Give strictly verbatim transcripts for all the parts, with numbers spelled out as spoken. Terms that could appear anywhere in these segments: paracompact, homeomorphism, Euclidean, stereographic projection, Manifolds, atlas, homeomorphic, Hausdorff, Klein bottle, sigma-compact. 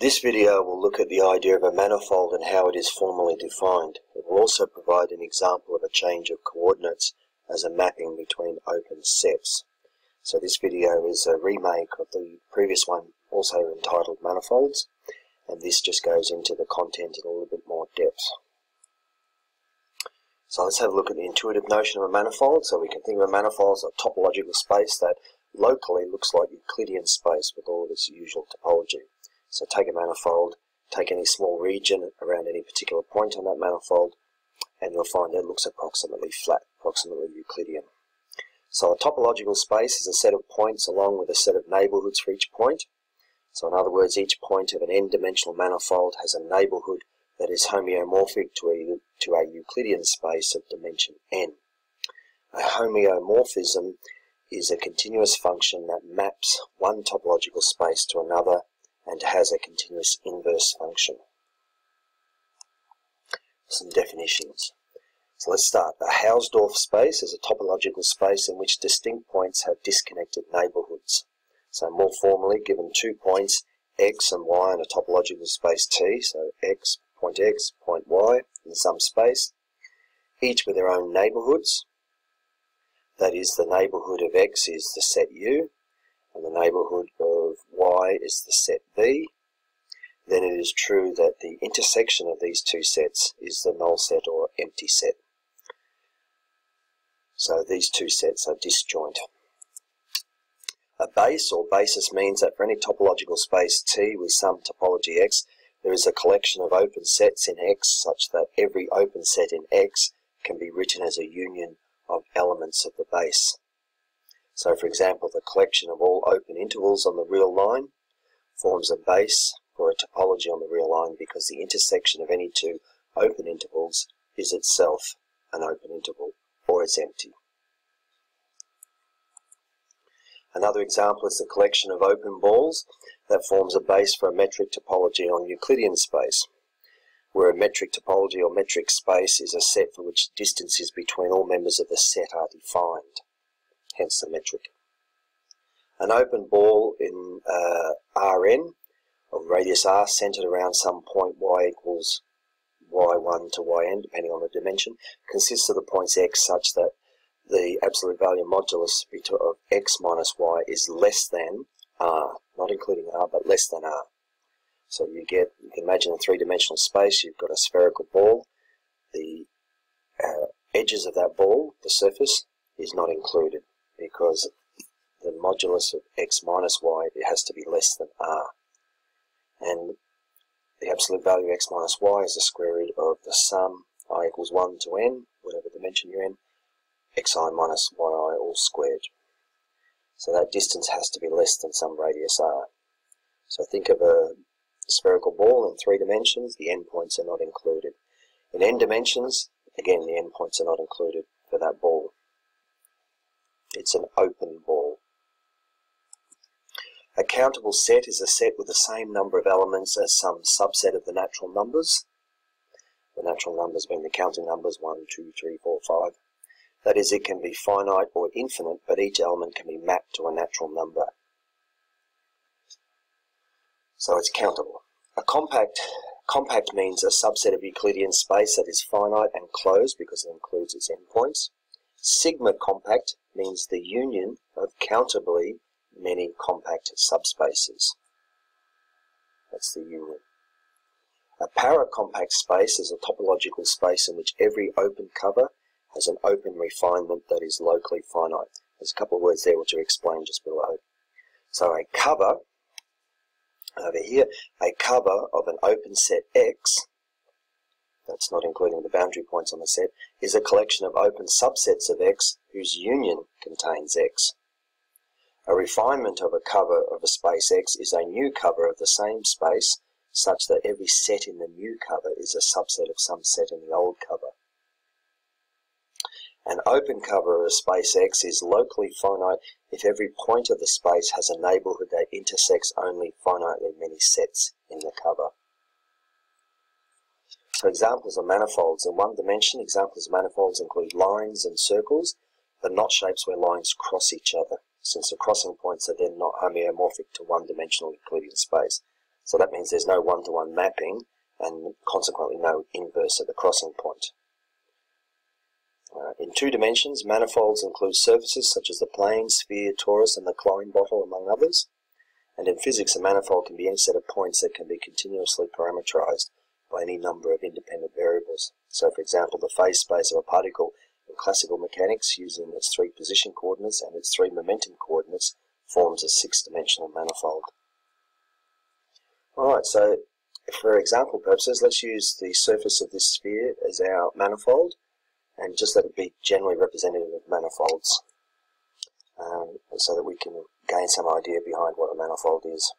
This video will look at the idea of a manifold and how it is formally defined. It will also provide an example of a change of coordinates as a mapping between open sets. So this video is a remake of the previous one, also entitled Manifolds, and this just goes into the content in a little bit more depth. So let's have a look at the intuitive notion of a manifold. So we can think of a manifold as a topological space that locally looks like Euclidean space with all of its usual topology. So take a manifold, take any small region around any particular point on that manifold, and you'll find that it looks approximately flat, approximately Euclidean. So a topological space is a set of points along with a set of neighbourhoods for each point. So in other words, each point of an n-dimensional manifold has a neighbourhood that is homeomorphic to a, to a Euclidean space of dimension n. A homeomorphism is a continuous function that maps one topological space to another and has a continuous inverse function. Some definitions. So let's start. A Hausdorff space is a topological space in which distinct points have disconnected neighbourhoods. So more formally, given two points, x and y, in a topological space T, so x, point x, point y, in some space, each with their own neighbourhoods. That is, the neighbourhood of x is the set U, and the neighbourhood of y is the set V. Then it is true that the intersection of these two sets is the null set or empty set. So these two sets are disjoint. A base or basis means that for any topological space T with some topology X, there is a collection of open sets in X such that every open set in X can be written as a union of elements of the base. So, for example, the collection of all open intervals on the real line forms a base for a topology on the real line because the intersection of any two open intervals is itself an open interval, or is empty. Another example is the collection of open balls that forms a base for a metric topology on Euclidean space, where a metric topology or metric space is a set for which distances between all members of the set are defined. Hence the metric. An open ball in uh, Rn of radius r centered around some point y equals y one to yn, depending on the dimension, consists of the points x such that the absolute value modulus of x minus y is less than r, not including r, but less than r. So you get, you can imagine a three-dimensional space, you've got a spherical ball, the uh, edges of that ball, the surface, is not included, because the modulus of x minus y, it has to be less than r. And the absolute value of x minus y is the square root of the sum I equals one to n, whatever dimension you're in, xi minus yi all squared. So that distance has to be less than some radius r. So think of a spherical ball in three dimensions, the endpoints are not included. In n dimensions, again, the endpoints are not included for that ball. It's an open ball. A countable set is a set with the same number of elements as some subset of the natural numbers. The natural numbers being the counting numbers one, two, three, four, five. That is, it can be finite or infinite, but each element can be mapped to a natural number. So it's countable. A compact, compact means a subset of Euclidean space that is finite and closed because it includes its endpoints. Sigma compact means the union of countably many compact subspaces. That's the union. A paracompact space is a topological space in which every open cover has an open refinement that is locally finite. There's a couple of words there which are explained just below. So a cover, over here, a cover of an open set X, that's not including the boundary points on the set, is a collection of open subsets of X whose union contains X. A refinement of a cover of a space X is a new cover of the same space such that every set in the new cover is a subset of some set in the old cover. An open cover of a space X is locally finite if every point of the space has a neighbourhood that intersects only finitely many sets in the cover. So examples of manifolds in one dimension, examples of manifolds include lines and circles, but not shapes where lines cross each other, since the crossing points are then not homeomorphic to one-dimensional Euclidean space. So that means there's no one-to-one mapping and consequently no inverse at the crossing point. Uh, in two dimensions, manifolds include surfaces such as the plane, sphere, torus, and the Klein bottle, among others. And in physics, a manifold can be any set of points that can be continuously parameterized by any number of independent variables. So, for example, the phase space of a particle in classical mechanics, using its three position coordinates and its three momentum coordinates, forms a six-dimensional manifold. All right, so for example purposes, let's use the surface of this sphere as our manifold, and just let it be generally representative of manifolds, um, so that we can gain some idea behind what a manifold is.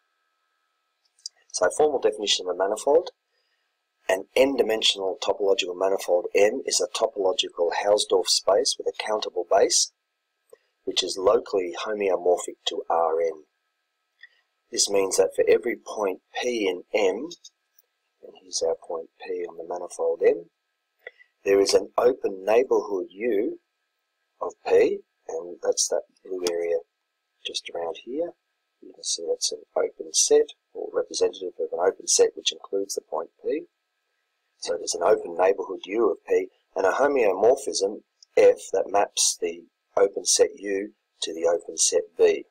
So a formal definition of a manifold: an n-dimensional topological manifold M is a topological Hausdorff space with a countable base, which is locally homeomorphic to R N. This means that for every point P in M, and here's our point P on the manifold M, there is an open neighbourhood U of P, and that's that blue area just around here. You can see that's an open set, or representative of an open set, which includes the point P. So there's an open neighbourhood U of P, and a homeomorphism F that maps the open set U to the open set V.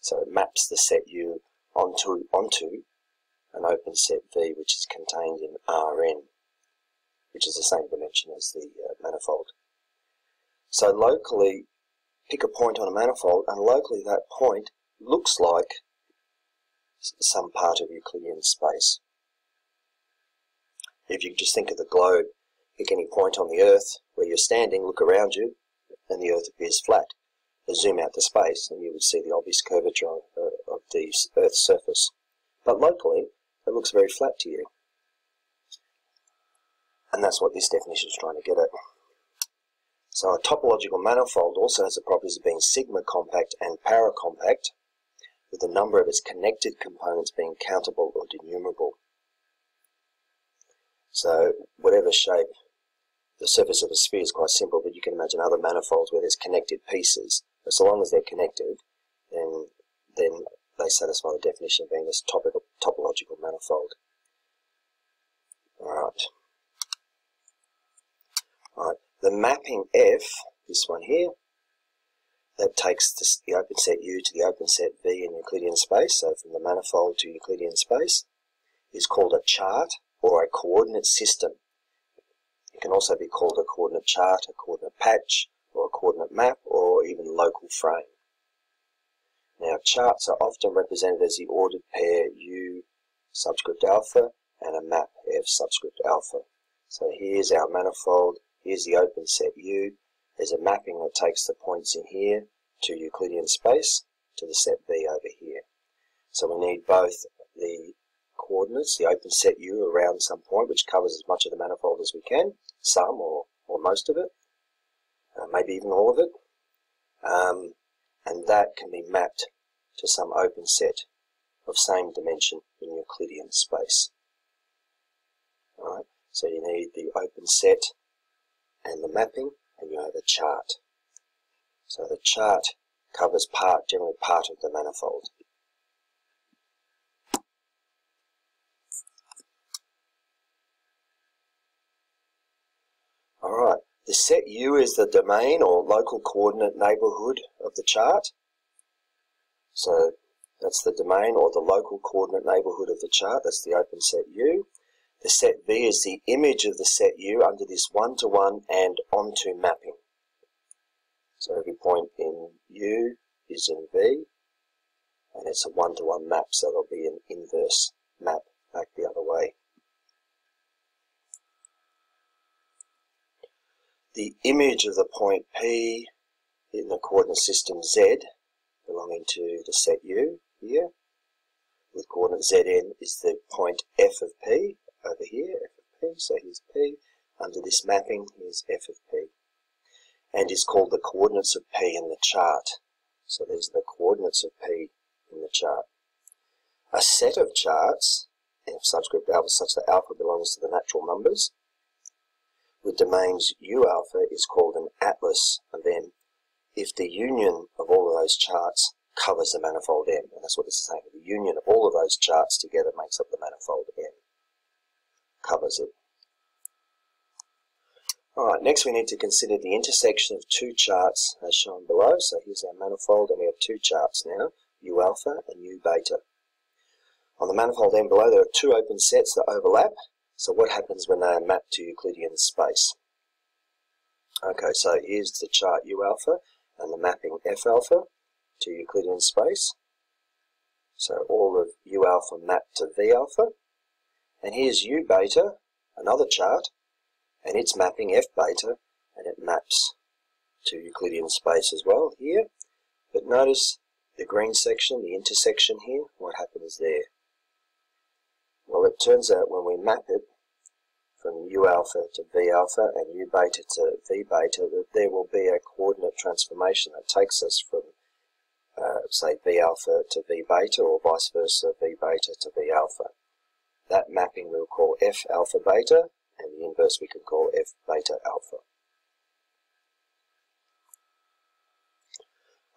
So it maps the set U onto, onto an open set V, which is contained in R N, which is the same dimension as the uh, manifold. So locally, pick a point on a manifold, and locally that point looks like some part of Euclidean space. If you just think of the globe, pick any point on the Earth where you're standing, look around you, and the Earth appears flat. Zoom out to space, and you would see the obvious curvature of, uh, of the Earth's surface. But locally, it looks very flat to you. And that's what this definition is trying to get at. So a topological manifold also has the properties of being sigma compact and para compact, with the number of its connected components being countable or denumerable. So whatever shape, the surface of a sphere is quite simple, but you can imagine other manifolds where there's connected pieces. But so long as they're connected, then, then they satisfy the definition of being this topical, topological manifold. All right. All right. The mapping F, this one here, that takes this, the open set U to the open set V in Euclidean space, so from the manifold to Euclidean space, is called a chart or a coordinate system. It can also be called a coordinate chart, a coordinate patch, or a coordinate map, or even local frame. Now, charts are often represented as the ordered pair U subscript alpha and a map F subscript alpha. So here's our manifold, here's the open set U, there's a mapping that takes the points in here to Euclidean space, to the set V over here. So we need both the coordinates, the open set U around some point, which covers as much of the manifold as we can, some or, or most of it, uh, maybe even all of it, um, and that can be mapped to some open set of same dimension in Euclidean space. All right, so you need the open set and the mapping, and you have a chart. So the chart covers part, generally part of the manifold. Alright, the set U is the domain or local coordinate neighbourhood of the chart. So that's the domain or the local coordinate neighbourhood of the chart, that's the open set U. The set V is the image of the set U under this one-to-one and onto mapping. So every point in U is in V, and it's a one-to-one map, so there'll be an inverse map back the other way. The image of the point P in the coordinate system Z, belonging to the set U here, with coordinate Z N, is the point F of P over here, F of P, so here's P. Under this mapping, here's F of P, and is called the coordinates of P in the chart. So there's the coordinates of P in the chart. A set of charts, F subscript alpha, such that alpha belongs to the natural numbers, with domains U alpha is called an atlas of M if the union of all of those charts covers the manifold M, and that's what this is saying. The union of all of those charts together makes up the manifold M. Covers it. Alright, next we need to consider the intersection of two charts as shown below. So here's our manifold and we have two charts now, U alpha and U beta. On the manifold M below there are two open sets that overlap. So what happens when they are mapped to Euclidean space? Okay, so here's the chart U alpha and the mapping F alpha to Euclidean space. So all of U alpha mapped to V alpha. And here's U beta, another chart, and it's mapping F beta, and it maps to Euclidean space as well here. But notice the green section, the intersection here, what happens there? Well, it turns out when we map it from U alpha to V alpha and U beta to V beta, that there will be a coordinate transformation that takes us from, uh, say, V alpha to V beta, or vice versa, V beta to V alpha. That mapping we'll call F alpha beta, and the inverse we can call F beta alpha.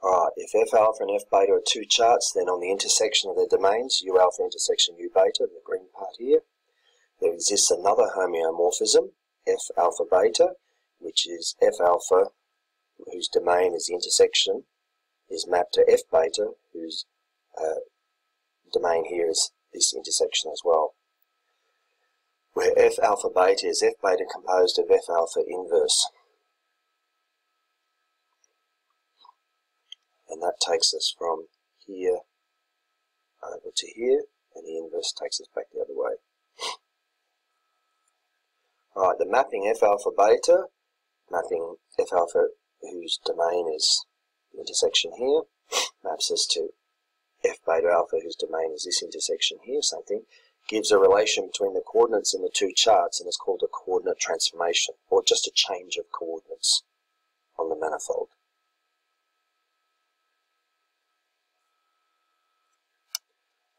Alright, if F alpha and F beta are two charts, then on the intersection of their domains, U alpha intersection U beta, the green part here, there exists another homeomorphism, F alpha beta, which is F alpha, whose domain is the intersection, is mapped to F beta, whose uh, domain here is this intersection as well, where F alpha beta is F beta composed of F alpha inverse. And that takes us from here over to here, and the inverse takes us back the other way. Alright, the mapping F alpha beta, mapping F alpha whose domain is the intersection here, maps us to F beta alpha whose domain is this intersection here, same thing, gives a relation between the coordinates in the two charts, and it's called a coordinate transformation, or just a change of coordinates on the manifold.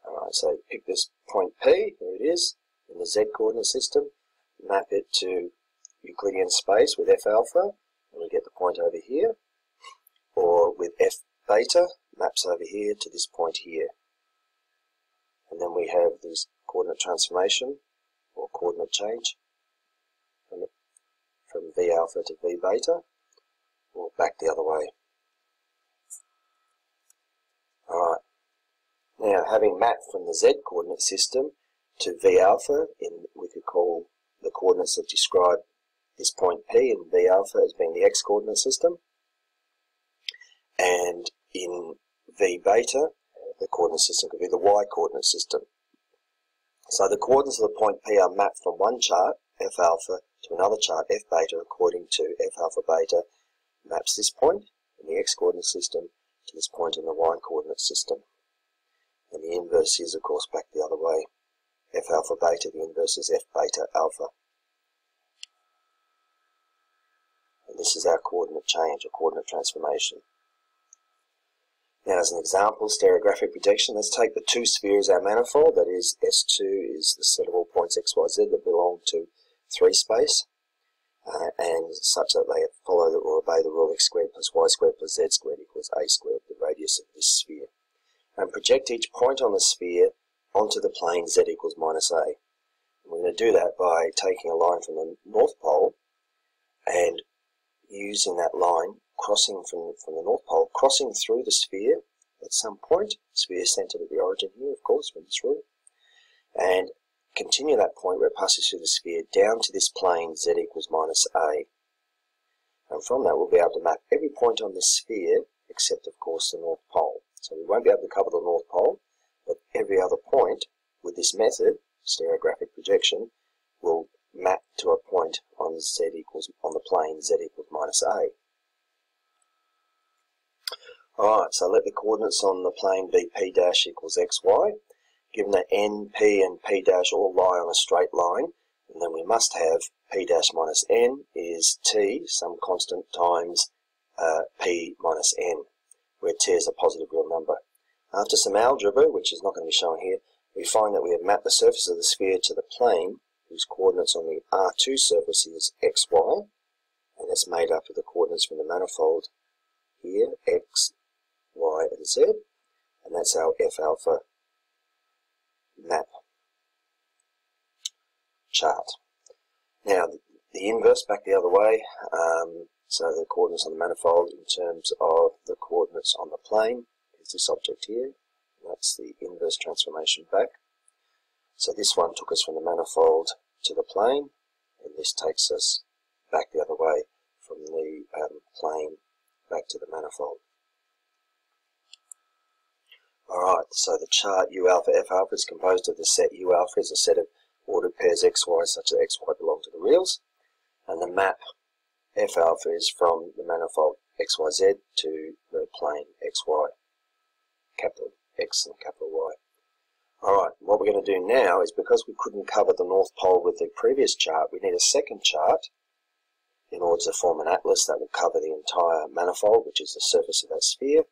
Alright, so pick this point P, there it is, in the Z coordinate system, map it to Euclidean space with F alpha, and we get the point over here, or with F beta, maps over here to this point here. And then we have this coordinate transformation, or coordinate change, from, from V alpha to V beta, or back the other way. Alright, now having mapped from the Z coordinate system to V alpha, in, we could call the coordinates that describe this point P in V alpha as being the X coordinate system, and in V beta, the coordinate system could be the Y coordinate system. So the coordinates of the point P are mapped from one chart, F alpha, to another chart, F beta, according to F alpha beta maps this point in the X coordinate system to this point in the Y coordinate system. And the inverse is, of course, back the other way. F alpha beta, the inverse is F beta alpha. And this is our coordinate change, or coordinate transformation. Now, as an example, stereographic projection, let's take the two spheres, our manifold, that is S two is the set of all points x, y, z that belong to three space, uh, and such that they follow or obey the rule x squared plus y squared plus z squared equals a squared, the radius of this sphere. And project each point on the sphere onto the plane z equals minus a. And we're going to do that by taking a line from the north pole and using that line, crossing from, from the north pole, crossing through the sphere at some point, sphere centered at the origin here, of course, when it's through, and continue that point where it passes through the sphere down to this plane z equals minus a. And from that we'll be able to map every point on this sphere, except of course the north pole. So we won't be able to cover the north pole, but every other point with this method, stereographic projection, will map to a point on z equals on the plane z equals minus a. Alright, so let the coordinates on the plane be P dash equals xy, given that n, p and p dash all lie on a straight line, and then we must have p dash minus n is t, some constant, times uh, p minus n, where t is a positive real number. After some algebra, which is not going to be shown here, we find that we have mapped the surface of the sphere to the plane, whose coordinates on the R two surface is xy, and that's made up of the coordinates from the manifold here, x, y and z, and that's our F alpha map chart. Now, the inverse back the other way, um, so the coordinates on the manifold in terms of the coordinates on the plane is this object here. That's the inverse transformation back. So this one took us from the manifold to the plane, and this takes us back the other way from the um, plane back to the manifold. Alright, so the chart U alpha F alpha is composed of the set U alpha is a set of ordered pairs X, Y such that X, Y belong to the reals, and the map F alpha is from the manifold X, Y, Z to the plane X, Y, capital X and capital Y. Alright, what we're going to do now is, because we couldn't cover the North Pole with the previous chart, we need a second chart in order to form an atlas that will cover the entire manifold, which is the surface of that sphere.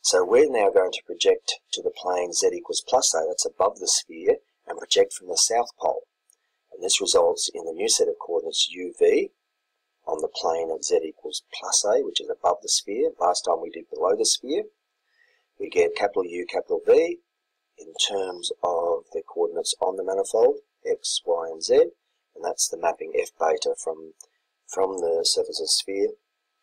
So we're now going to project to the plane Z equals plus A, that's above the sphere, and project from the South Pole. And this results in the new set of coordinates U V on the plane of Z equals plus A, which is above the sphere. Last time we did below the sphere. We get capital U, capital V, in terms of the coordinates on the manifold, X, Y, and Z, and that's the mapping F beta from, from the surface of the sphere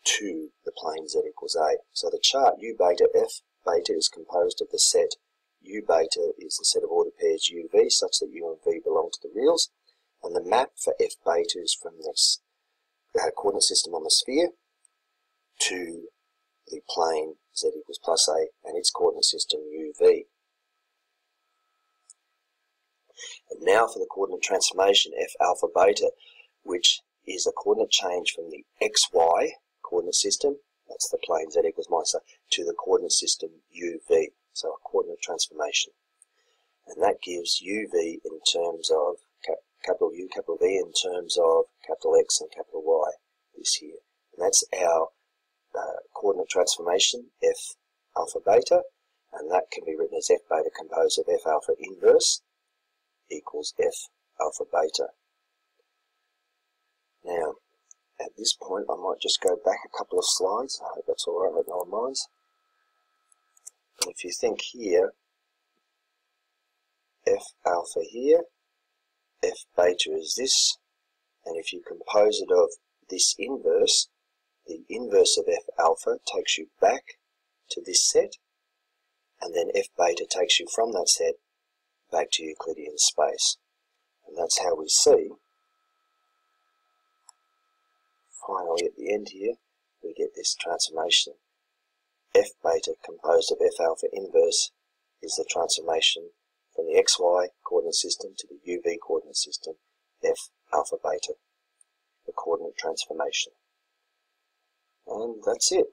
to the plane Z equals A. So the chart U beta F beta is composed of the set U beta is the set of ordered pairs U, V, such that U and V belong to the reals, and the map for F beta is from this uh, coordinate system on the sphere to the plane Z equals plus A and its coordinate system U, V. And now for the coordinate transformation F alpha beta, which is a coordinate change from the X Y coordinate system, that's the plane Z equals minus A, to the coordinate system U V, so a coordinate transformation. And that gives U V in terms of cap capital U, capital V in terms of capital X and capital Y, this here. And that's our uh, coordinate transformation F alpha beta, and that can be written as F beta composed of F alpha inverse equals F alpha beta. Now, at this point, I might just go back a couple of slides. I hope that's all right with no one minds. And if you think here, F alpha here, F beta is this, and if you compose it of this inverse, the inverse of F alpha takes you back to this set, and then F beta takes you from that set back to Euclidean space. And that's how we see, finally at the end here, we get this transformation. F beta composed of F alpha inverse is the transformation from the X Y coordinate system to the U V coordinate system, F alpha beta, the coordinate transformation. And that's it.